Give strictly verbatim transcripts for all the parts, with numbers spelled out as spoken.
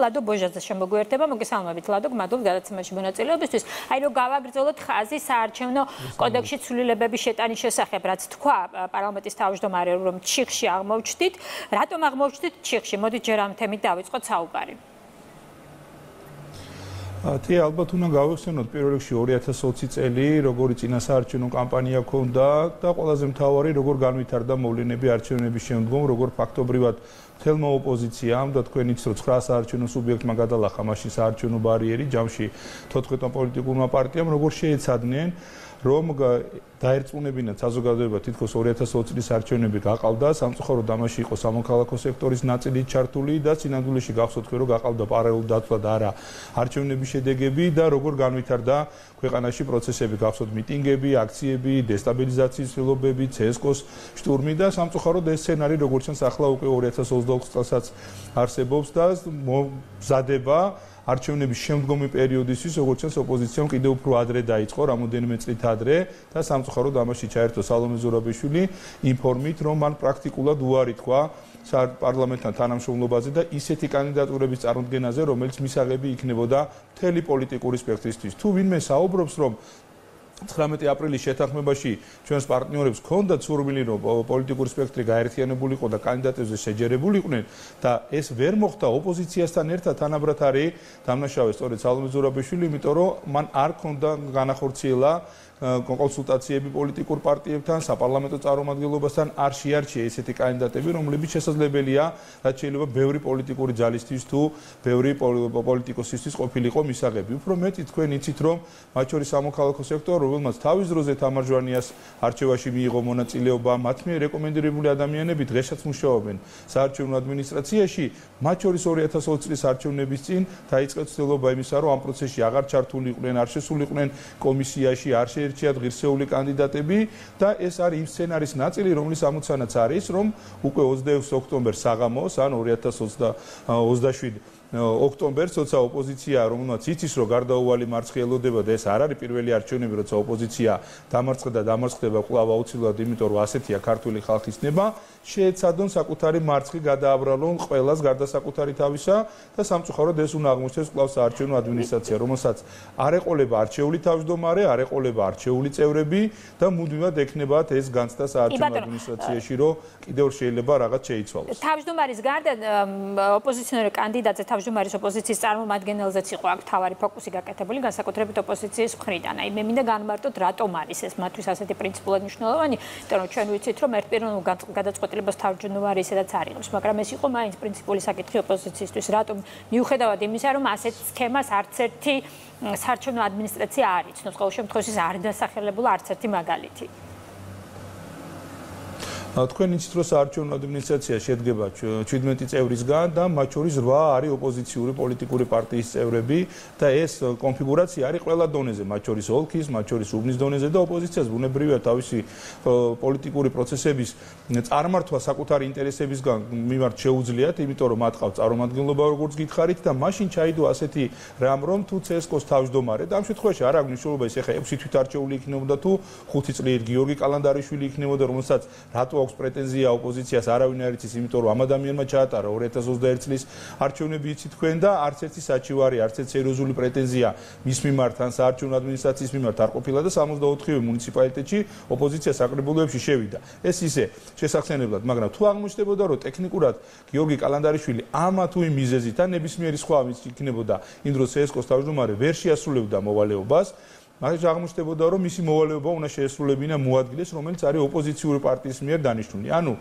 Ladu Bojaza შემოგვერდება, მოგესალმებით ლადო, გმადლობთ გადაცემაში მონაწილეობისთვის. Აი რომ გავაგრძელოთ ხაზი საარჩევნო კოდექსში ცვლილებების შეტანის შესახებ, რაც თქვა პარლამენტის თავმჯდომარე, რომ ჩიხში აღმოვჩნდით. Რატომ აღმოვჩნდით ჩიხში? მოდით ჯერ ამ თემით დავიწყოთ საუბარი. Te albat una gaușenot perioadă oriată soții celi, rogori cine s-a arcinu campania conda, da colazem tavori rogor ganui tarda moline bi arcinu bicișem dom rogor pacto privat. Telma opozițiam dat cu nici soț cras arcinu subiect magadala, hamași s-a arcinu barieri, jamși tot cu politicul ma partiam rogor șeet sadnen. Romga დაერწმუნებინათ საზოგადოება თითქოს ორი ათას ოცი წლის არჩევნები გაყავდა სამწუხაროდ ამაში იყო სამოქალაქო სექტორის ნაწილი ჩართული და სინამდვილეში გახსოვთ ხო რომ გაყავდა პარალელურად დათვლა და არა არჩევნების შედეგები და როგორ განვითარდა ქვეყანაში პროცესები გახსოვთ მიტინგები აქციები დესტაბილიზაციის ცდილობები ცსკოს შტურმი და სამწუხაროდ ეს სცენარი როგორცაც ახლა უკვე ორი ათას ოცდაოთხ წელსაც არსებობს და მზადება არჩევნების შემდგომი პერიოდისთვის, როგორც ოპოზიციამ კიდევ უფრო ადრე დაიწყო, რამოდენიმე წლით ადრე და სამწუხაროდ ამაში ჩაერთო სალომე ზურაბიშვილი ინფორმით, რომ მან პრაქტიკულად უარი თქვა პარლამენტთან თანამშრომლობაზე და ისეთი კანდიდატურების წარმოდგენაზე, რომელიც მისაღები იქნებოდა მთელი პოლიტიკური სპექტრისთვის. Თუ ვინმე საუბრობს, რომ ცხრამეტი აპრილის შეთანხმებაში ჩვენს პარტნიორებს ქონდა ცურვილი რომ პოლიტიკური სპექტრი გაერთიანებული იყო და კანდიდატებზე შეჯერებული იყვნენ და ეს ვერ მოხდა ოპოზიციასთან ერთად თანაბრად არის დამნაშავე სწორედ სალომე ზურაბიშვილი, იმიტომ რომ მან არ ქონდა განახორციელა კონსულტაციები პოლიტიკურ პარტიებთან, საპარლამენტო წარმომადგენლობასთან არ შეარჩია ესეთი კანდიდატები, რომლებიც შესაძლებელია, რაც შეიძლება ბევრი პოლიტიკური ძალისთვის თუ ბევრი პოლიტიკოსისთვის ყოფილიყო მისაღები. Უფრო მეტი თქვენ იცით, რომ მათ შორის სამოქალაქო სექტორი, რომელმაც თავის დროზე თამარჯვანიას არჩევაში მიიღო მონაწილეობა, მათ მიერ რეკომენდირებული ადამიანები დღესაც მუშაობენ საარჩევნო ადმინისტრაციაში, მათ შორის ორი ათას ოცი წლის არჩევნების წინ დაიწყო ცდილობა იმისა, რომ ამ პროცესში აღარ ჩართული იყვნენ, არ შესულიყვნენ კომისიაში, არ შეერ ჭიად ღირსეული კანდიდატები და ეს არის იმ სცენარის ნაწილი, რომლის ამოცანაც არის, რომ უკვე ოცდაექვსი ოქტომბერს საღამოს, ან ორი ათას ოცდაშვიდ ოქტომბერს თორსა ოპოზიცია, რომელმაც იცის, რომ გარდაუვალი მარცხი ელოდება და ეს არ არის პირველი არჩევნები, როცა ოპოზიცია დამარცხდა, დამარცხდება კვლავ აუცილებლად, იმიტომ რომ ასეთია ქართული ხალხის ნება, შეეცადონ საკუთარი მარცხი გადააბრალონ ყველას გარდა საკუთარი თავისა და სამწუხაროდ ეს უნდა აღმოჩნდეს კვლავ საარჩევნო ადმინისტრაცია, რომელსაც არ ეყოლება არჩეული თავმჯდომარე, არ ეყოლება არჩეული წევრები და მუდმივად ექნებათ ეს განცდა საარჩევნო ადმინისტრაციაში, რომ კიდევ შეიძლება რაღაც შეიცვალოს. თავმჯდომარის გარდა ოპოზიციონერი კანდიდატზე თავმჯდომარის ჟუმარის ოპოზიციის წარმომადგენელზეც იყო აქ თავარი ფოკუსი გაკეთებული განსაკუთრებით ოპოზიციის მხრიდან. Აი მე მინდა განმარტოთ რატომ არის ეს მათთვის ასეთი პრინციპულად მნიშვნელოვანი, იმიტომ რომ ჩვენ ვიცით რომ ერთპიროვნულ გადაწყვეტილებას თავმჯდომარე ისედაც არ იღებს, მაგრამ ეს იყო მაინც პრინციპული საკითხი ოპოზიციისთვის, რატომ მიუხედავად იმისა რომ ასეთ თემას არც ერთი საარჩევნო ადმინისტრაცია არ იცნობს, ყოველ შემთხვევაში არ დასახელებულა არც ერთი მაგალითი. Თქვენ იცით, რომ საარჩევნო ადმინისტრაცია შედგება შვიდმეტი წევრისგან და მათ შორის რვა არის ოპოზიციური პოლიტიკური პარტიის წევრები და ეს კონფიგურაცია არის ყველა დონეზე, მათ შორის ოლქის, მათ შორის უბნის დონეზე და ოპოზიციას ბუნებრივია თავისი პოლიტიკური პროცესების წარმართვა საკუთარი ინტერესებისგან მიმართ შეუძლიათ, იმიტომ რომ მათ ყავთ წარმომადგენლობა როგორც გითხარით და მაშინ ჩაიდო ასეთი რამ რომ თუ ცსკოს თავმჯდომარე და ამ შემთხვევაში არ აქვს მნიშვნელობა ის ეხა ექვსი თვითარჩეული იქნებოდა თუ ხუთი წლის გიორგი კალანდარიშვილი იქნებოდა, რომელსაც რატო აქვს პრეტენზია ოპოზიციას არავინ არ იცის, იმიტომ რომ ამ ადამიანმა ჩაატარა ორი ათას ოცდაერთი წლის არჩევნები, იცით თქვენ და არც ერთი საჩივარი, არც ერთი სერიოზული პრეტენზია მის მიმართ ან საარჩევნო ადმინისტრაციის მიმართ არ ყოფილა და სამოცდაოთხივე მუნიციპალიტეტში ოპოზიცია საკრებულოებში შევიდა. ეს ისე შესახსენებლად, მაგრამ თუ აღმოჩნდებოდა რომ ტექნიკურად გიორგი კალანდარიშვილი ამა თუ იმ მიზეზით ან ნებისმიერი სხვა მიზეზით იქნებოდა, იმ დროს ცსკოს თავმჯდომარე ვერ შეასრულებდა მოვალეობას. მაგრამ აღმოჩნდებოდა, რომ მისი მოვალეობა უნდა შეესრულებინა მოადგილეს, რომელიც არის ოპოზიციური პარტიის მიერ დანიშნული. ანუ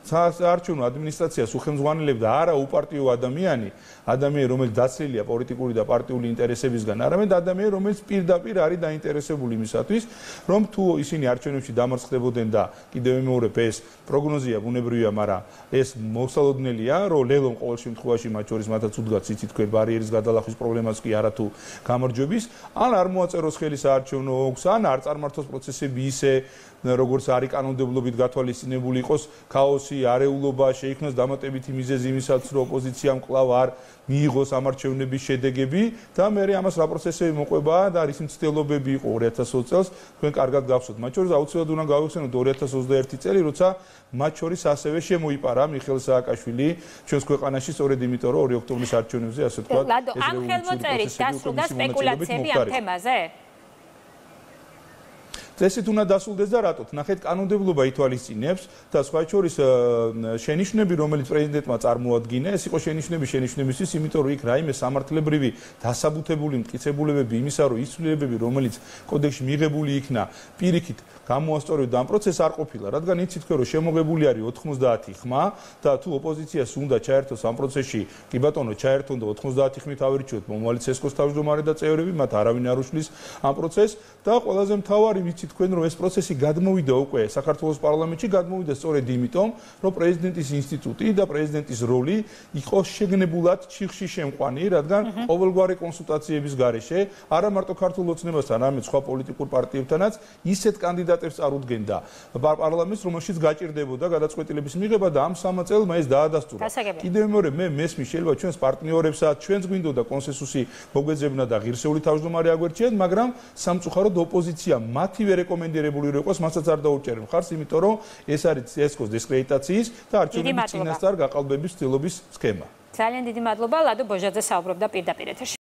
საარჩევნო ადმინისტრაციას უხელმძღვანელებდა არა უპარტიო ადამიანი, ადამიანი, რომელიც დაცლილია პოლიტიკური და პარტიული ინტერესებისგან, არამედ ადამიანი, რომელიც პირდაპირ არის დაინტერესებული იმისათვის, რომ თუ ისინი არჩევნებში დამარცხდებოდნენ და კიდევ მეორებ ეს პროგნოზია ბუნებრივია, მაგრამ ეს მოსალოდნელია, რომ ლელომ ყოველ შემთხვევაში მათ შორის მათაც უდგათ იცით თქვენ ბარიერის გადალახვის პრობლემას კი არათუ გამარჯვების, ან არ მოაწეროს ხელი საარჩევნო ოლქს, ან არ წარმართოს პროცესები ისე, როგორც არის კანონმდებლობით გათვალისწინებული იყოს ქაოსი კოალიციის არეულობა შეიქმნეს დამატებითი მიზეზი იმისაც, რომ ოპოზიციამ კვლავ არ მიიღოს ამარჩევნების შედეგები და მე ამას რა პროცესები მოყვება და არის მცდელობები იყო ორი ათას ოც წელს, თქვენ კარგად გახსოვთ. Მათ შორის აუცილებლად უნდა გავიხსენოთ ორი ათას ოცდაერთი წელი, როცა მათ შორის ასევე შემოიპარა მიხეილ სააკაშვილი ჩვენს ქვეყანაში, სწორედ იმიტომ, რომ ორი ოქტომბრის არჩევნებზე ასე თქვა, ეს რევოლუციური სპეკულაციები ამ თემაზე წესით უნდა დასულდეს და რატოთ. ნახეთ, კანონმდებლობა ითვალისწინებს და სხვა შორის შენიშვნები, რომელიც პრეზიდენტმა წარმოადგინა, ეს იყო შენიშვნები შენიშვნებისთვის, იმიტომ რომ იქ რაიმე სამართლებრივი დასაბუთებული მტკიცებულებები იმისა, რომ ის ცვლილებები, რომელიც კოდექსში მიღებული იქნა, პირიქით გამოასწორებდა ამ პროცესს არ ყოფილა, რადგან იცით თქვენ, რომ შემოღებული არის ოთხმოცდაათი ხმა და თუ ოპოზიციას უნდა ჩაერთოს ამ პროცესში, კი ბატონო, ჩაერთონ და ოთხმოცდაათი ხმით ავირჩიოთ მომავალი ცესკოს თავმჯდომარე და წევრები, მათ არავინ არ უშლის ამ პროცესს და ყველაზე მთავარი ვიცით თქვენ, რომ ეს პროცესი გადმოვიდა უკვე საქართველოს პარლამენტში, გადმოვიდა სწორედ იმიტომ, რომ პრეზიდენტის ინსტიტუტი და პრეზიდენტის როლი იყო შეგნებულად ჩიხში შემყვანი, რადგან ყოველგვარი კონსულტაციების გარეშე, არა მარტო ქართულ ოცნებასთან, არამედ სხვა პოლიტიკურ პარტიებთანაც ისეთ კანდიდატებს წარუდგენდა პარლამენტს, რომელშიც გაჭირდებოდა გადაწყვეტილების მიღება და ამ სამმა წელმა ეს დაადასტურა. კიდევ მეორე მე მესმის, შეიძლება ჩვენს პარტნიორებსაც ჩვენს გვინდოდა კონსენსუსი მოგვეძებნა და ღირსეული თავმჯდომარე აგვერჩიათ, მაგრამ სამწუხაროდ ოპოზიცია მათივე რეკომენდირებული იყოს, მასაც არ დაუჭერენ ხარს, იმიტომ რომ ეს არის ცესკოს დისკრედიტაციის და არჩევნების წინასწარ გაყალბების ცდილობის სქემა. ძალიან დიდი მადლობა, ლადო ბოჟაძე საუბრობდა პირდაპირ ეთერში.